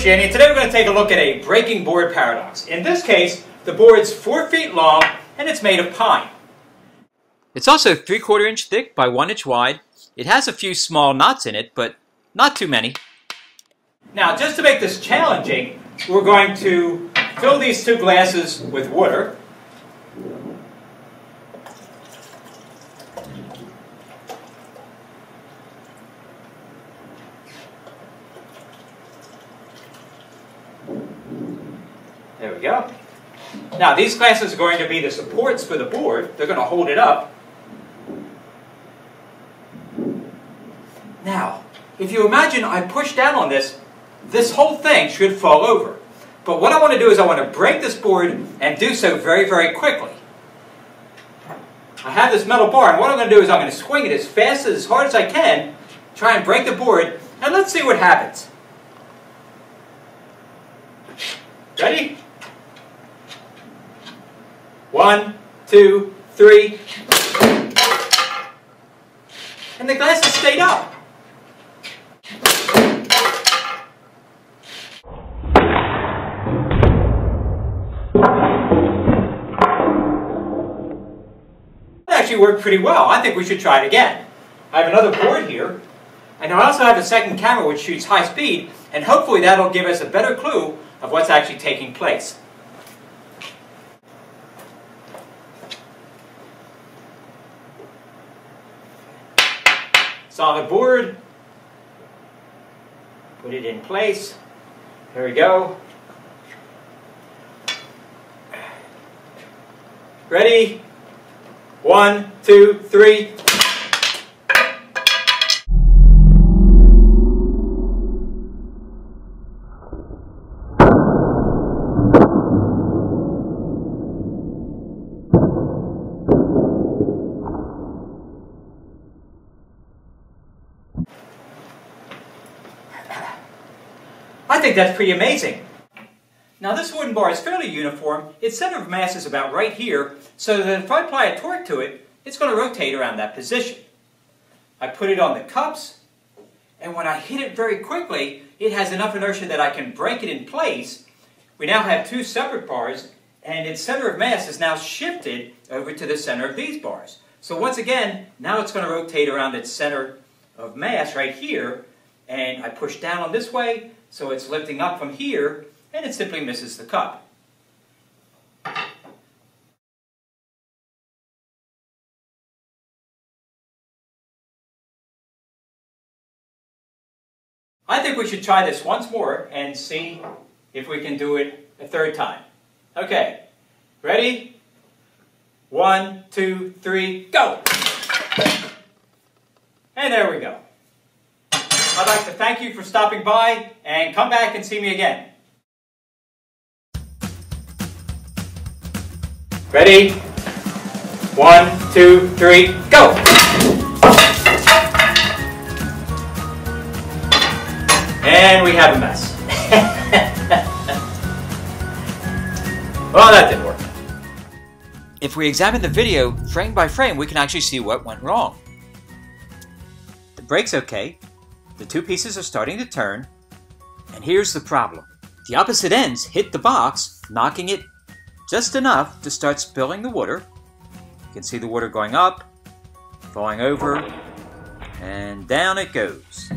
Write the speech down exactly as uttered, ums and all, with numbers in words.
Shanny, and today we're going to take a look at a breaking board paradox. In this case, the board's four feet long and it's made of pine. It's also three-quarter inch thick by one inch wide. It has a few small knots in it, but not too many. Now, just to make this challenging, we're going to fill these two glasses with water. There we go. Now, these glasses are going to be the supports for the board. They're going to hold it up. Now, if you imagine I push down on this, this whole thing should fall over. But what I want to do is I want to break this board and do so very, very quickly. I have this metal bar, and what I'm going to do is I'm going to swing it as fast and as hard as I can, try and break the board, and let's see what happens. Ready? One, two, three. And the glasses stayed up. It actually worked pretty well. I think we should try it again. I have another board here. And I also have a second camera which shoots high speed, and hopefully that'll give us a better clue of what's actually taking place. Solid board. Put it in place. There we go. Ready? One, two, three. I think that's pretty amazing. Now, this wooden bar is fairly uniform. Its center of mass is about right here, so that if I apply a torque to it, it's going to rotate around that position. I put it on the cups, and when I hit it very quickly, it has enough inertia that I can break it in place. We now have two separate bars, and its center of mass is now shifted over to the center of these bars. So once again, now it's going to rotate around its center of mass right here, and I push down on this way, so it's lifting up from here, and it simply misses the cup. I think we should try this once more and see if we can do it a third time. Okay, ready? One, two, three, go! And there we go. I'd like to thank you for stopping by, and come back and see me again. Ready? One, two, three, go! And we have a mess. Well, that didn't work. If we examine the video frame by frame, we can actually see what went wrong. The brake's okay. The two pieces are starting to turn, and here's the problem. The opposite ends hit the box, knocking it just enough to start spilling the water. You can see the water going up, falling over, and down it goes.